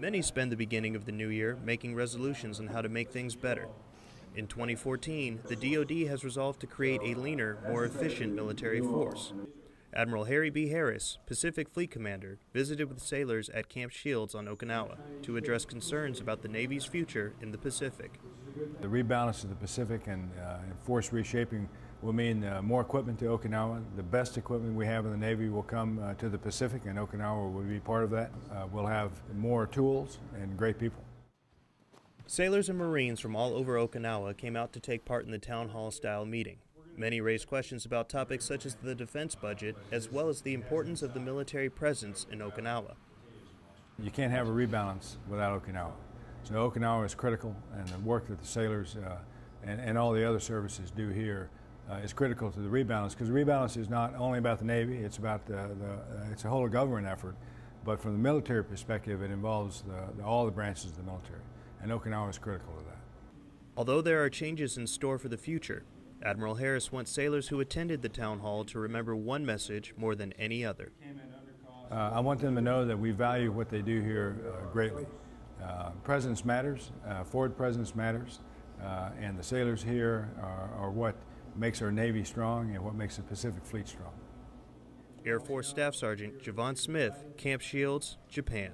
Many spend the beginning of the new year making resolutions on how to make things better. In 2014, the DoD has resolved to create a leaner, more efficient military force. Admiral Harry B. Harris, Pacific Fleet Commander, visited with sailors at Camp Shields on Okinawa to address concerns about the Navy's future in the Pacific. The rebalance of the Pacific and force reshaping will mean more equipment to Okinawa. The best equipment we have in the Navy will come to the Pacific, and Okinawa will be part of that. We'll have more tools and great people. Sailors and Marines from all over Okinawa came out to take part in the town hall-style meeting. Many raised questions about topics such as the defense budget, as well as the importance of the military presence in Okinawa. You can't have a rebalance without Okinawa. So Okinawa is critical, and the work that the sailors and all the other services do here is critical to the rebalance, because the rebalance is not only about the Navy, it's about it's a whole government effort, but from the military perspective, it involves all the branches of the military, and Okinawa is critical to that. Although there are changes in store for the future, Admiral Harris wants sailors who attended the town hall to remember one message more than any other. I want them to know that we value what they do here greatly. Presence matters, forward presence matters, and the sailors here are what makes our Navy strong and what makes the Pacific Fleet strong. Air Force Staff Sergeant Javon Smith, Camp Shields, Japan.